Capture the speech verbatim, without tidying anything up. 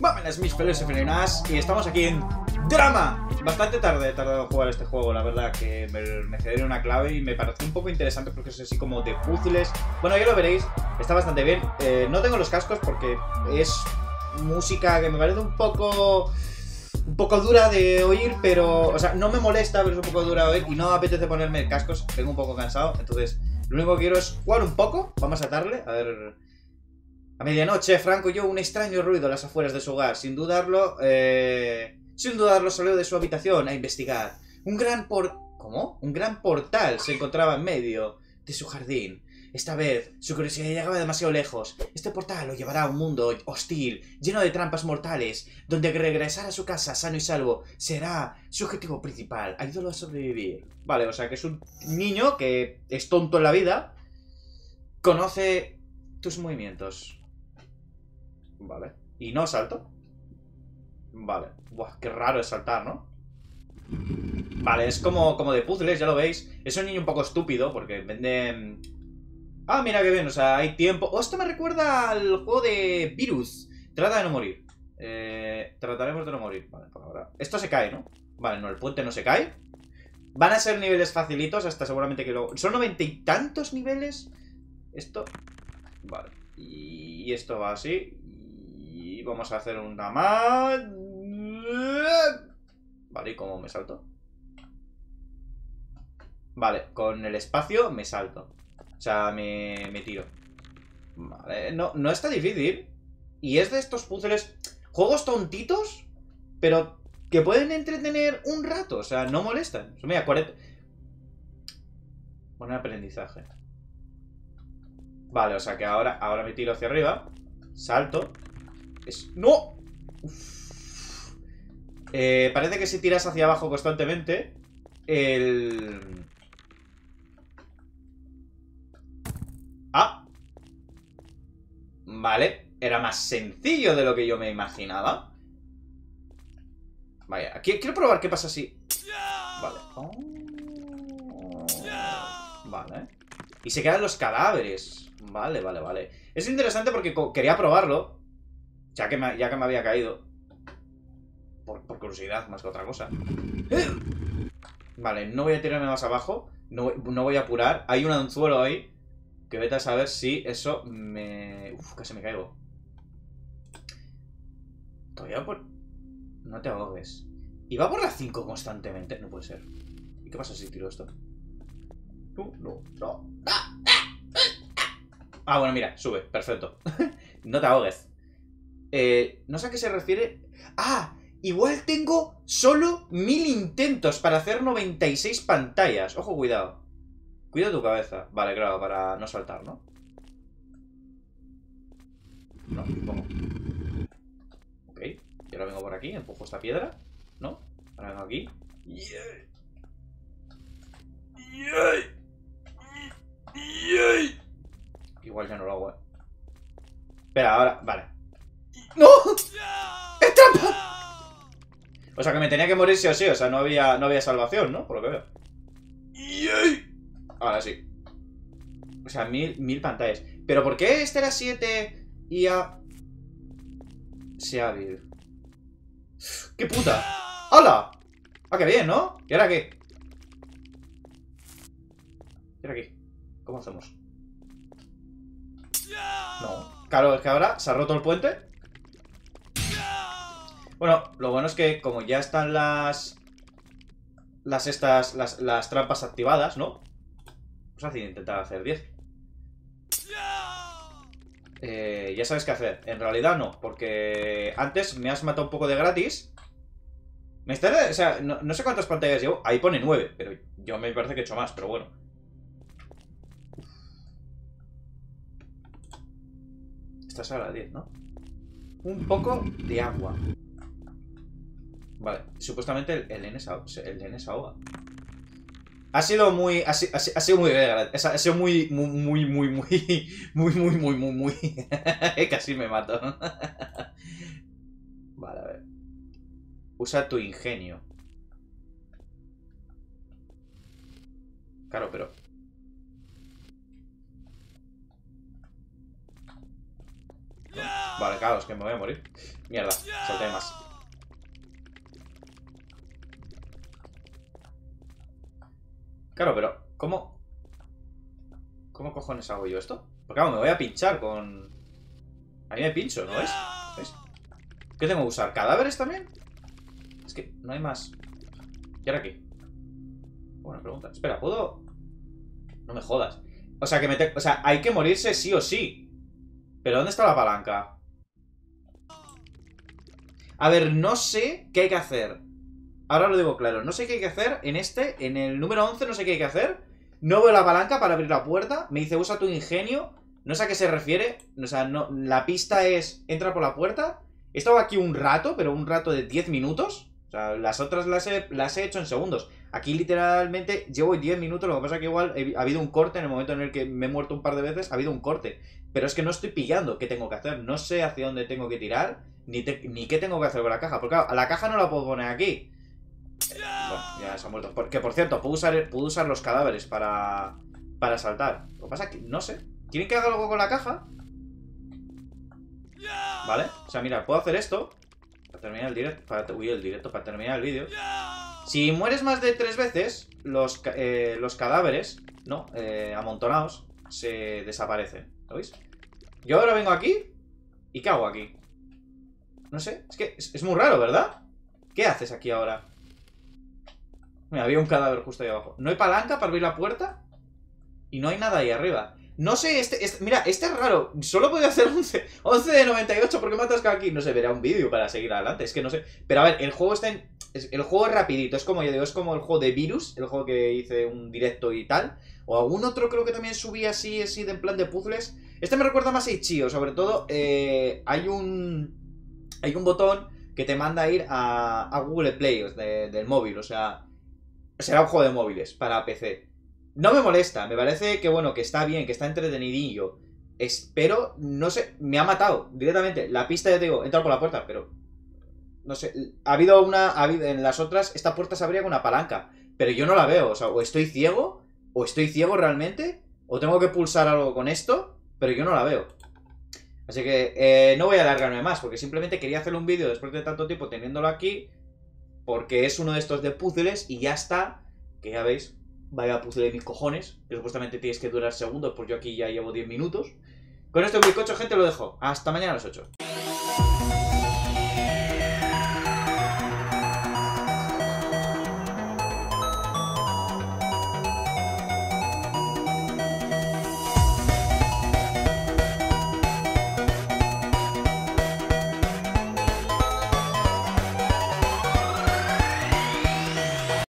Vámonos mis pelos felinas, y estamos aquí en Drama. Bastante tarde he tardado en jugar este juego, la verdad que me cedieron una clave y me pareció un poco interesante porque es así como de puzzles. Bueno, ya lo veréis, está bastante bien. eh, No tengo los cascos porque es música que me parece un poco... un poco dura de oír, pero... o sea, no me molesta, pero es un poco dura de oír y no apetece ponerme cascos, tengo un poco cansado. Entonces, lo único que quiero es jugar un poco. Vamos a darle, a ver... A medianoche, Frank oyó un extraño ruido a las afueras de su hogar. Sin dudarlo, eh... sin dudarlo salió de su habitación a investigar. Un gran por... ¿Cómo? Un gran portal se encontraba en medio de su jardín. Esta vez, su curiosidad llegaba demasiado lejos. Este portal lo llevará a un mundo hostil, lleno de trampas mortales, donde regresar a su casa sano y salvo será su objetivo principal. Ayúdalo a sobrevivir. Vale, o sea que es un niño que es tonto en la vida, conoce tus movimientos. Vale. ¿Y no salto? Vale. Buah, qué raro es saltar, ¿no? Vale, es como, como de puzzles, ya lo veis. Es un niño un poco estúpido, porque vende... Ah, mira que bien, o sea, hay tiempo. Oh, esto me recuerda al juego de Virus. Trata de no morir. Eh, trataremos de no morir. Vale, por ahora. Esto se cae, ¿no? Vale, no, el puente no se cae. Van a ser niveles facilitos hasta seguramente que luego... Son noventa y tantos niveles. Esto... Vale. Y esto va así. Y vamos a hacer una más... Vale, ¿y cómo me salto? Vale, con el espacio me salto. O sea, me, me tiro. Vale, no, no está difícil. Y es de estos puzzles... Juegos tontitos, pero que pueden entretener un rato. O sea, no molestan. O sea, mira, cuarenta... Buen aprendizaje. Vale, o sea que ahora, ahora me tiro hacia arriba. Salto. Es... ¡No! Uf. Eh, parece que si tiras hacia abajo constantemente... El... Ah, vale, era más sencillo de lo que yo me imaginaba. Vaya, quiero probar qué pasa si... Vale, oh. Vale. Y se quedan los cadáveres. Vale, vale, vale. Es interesante porque quería probarlo, ya que me, ya que me había caído por, por curiosidad más que otra cosa. ¡Eh! Vale, no voy a tirarme más abajo. No, no voy a apurar. Hay un anzuelo ahí que vete a saber si eso me... Uf, casi me caigo. Todavía por... No te ahogues. Y va por la cinco constantemente. No puede ser. ¿Y qué pasa si tiro esto? No, no, no. Ah, bueno, mira, sube. Perfecto. No te ahogues. Eh, no sé a qué se refiere... ¡Ah! Igual tengo solo mil intentos para hacer noventa y seis pantallas. Ojo, cuidado. Cuida tu cabeza. Vale, claro, para no saltar, ¿no? No, ¿cómo? Ok, y ahora vengo por aquí, empujo esta piedra, ¿no? Ahora vengo aquí. Igual ya no lo hago, eh. Espera, ahora, vale. ¡No! ¡Es trampa! O sea que me tenía que morir sí o sí, o sea, no había, no había salvación, ¿no? Por lo que veo. Ahora sí. O sea, mil, mil pantallas. ¿Pero por qué este era siete y a... se ha habido? ¡Qué puta! ¡Hala! ¡Ah, qué bien!, ¿no? ¿Y ahora qué? ¿Y ahora qué? ¿Cómo hacemos? No. Claro, es que ahora se ha roto el puente. Bueno, lo bueno es que como ya están las... Las estas... Las, las trampas activadas, ¿no? Vamos a intentar hacer diez. Eh, ya sabes qué hacer. En realidad no, porque antes me has matado un poco de gratis. Me está, o sea, no, no sé cuántas pantallas llevo. Ahí pone nueve, pero yo me parece que he hecho más, pero bueno. Esta es ahora diez, ¿no? Un poco de agua. Vale, supuestamente el, el N S A O. El N S A O. Ha sido muy... Ha, ha, ha sido muy... Ha sido muy... Muy, muy, muy, muy... Muy, muy, muy, muy, muy... Casi me mato. Vale, a ver. Usa tu ingenio. Claro, pero... No. Vale, claro, es que me voy a morir. Mierda, salté más. Claro, pero ¿cómo? ¿Cómo cojones hago yo esto? Porque claro, me voy a pinchar con... Ahí me pincho, ¿no es? ¿Ves? ¿Qué tengo que usar? ¿Cadáveres también? Es que no hay más. ¿Y ahora qué? Buena pregunta. Espera, ¿puedo...? No me jodas. O sea, que me te... o sea, hay que morirse sí o sí. Pero ¿dónde está la palanca? A ver, no sé qué hay que hacer. Ahora lo digo claro. No sé qué hay que hacer en este, en el número once, no sé qué hay que hacer. No veo la palanca para abrir la puerta. Me dice, usa tu ingenio. No sé a qué se refiere. O sea, no... la pista es, entra por la puerta. He estado aquí un rato, pero un rato de diez minutos. O sea, las otras las he, las he hecho en segundos. Aquí literalmente llevo diez minutos. Lo que pasa es que igual he, ha habido un corte. En el momento en el que me he muerto un par de veces, ha habido un corte. Pero es que no estoy pillando qué tengo que hacer. No sé hacia dónde tengo que tirar, Ni, te, ni qué tengo que hacer con la caja. Porque claro, la caja no la puedo poner aquí. eh, Bueno, ya se ha muerto. Porque por cierto, puedo usar, puedo usar los cadáveres para, para saltar. Lo que pasa es que no sé. ¿Quieren que haga algo con la caja? Vale, o sea, mira, puedo hacer esto para terminar el directo, para, uy, el directo, para terminar el vídeo. Si mueres más de tres veces, los, eh, los cadáveres, ¿no? Eh, amontonados, se desaparecen. ¿Lo veis? Yo ahora vengo aquí. ¿Y qué hago aquí? No sé, es que es, es muy raro, ¿verdad? ¿Qué haces aquí ahora? Mira, había un cadáver justo ahí abajo. No hay palanca para abrir la puerta y no hay nada ahí arriba. No sé, este, este, mira, este es raro. Solo podía hacer once de noventa y ocho porque me atasca aquí. No sé, verá un vídeo para seguir adelante. Es que no sé. Pero a ver, el juego está en... El juego es rapidito. Es como, yo digo, es como el juego de Virus. El juego que hice un directo y tal. O algún otro creo que también subí así, así, de, en plan de puzzles. Este me recuerda más a Ichigo. Sobre todo, eh, hay un... Hay un botón que te manda a ir a, a Google Play de, del móvil. O sea, será un juego de móviles para P C. No me molesta, me parece que bueno, que está bien, que está entretenidillo. Espero, no sé, me ha matado directamente. La pista, ya te digo, he entrado por la puerta, pero no sé, ha habido una, ha habido, en las otras, esta puerta se abría con una palanca, pero yo no la veo, o sea, o estoy ciego, o estoy ciego realmente, o tengo que pulsar algo con esto, pero yo no la veo. Así que eh, no voy a alargarme más, porque simplemente quería hacer un vídeo después de tanto tiempo teniéndolo aquí, porque es uno de estos de puzzles y ya está, que ya veis. Vaya puzzle de mis cojones, que supuestamente tienes que durar segundos, pues yo aquí ya llevo diez minutos. Con esto, mi coche, gente, lo dejo. Hasta mañana a las ocho.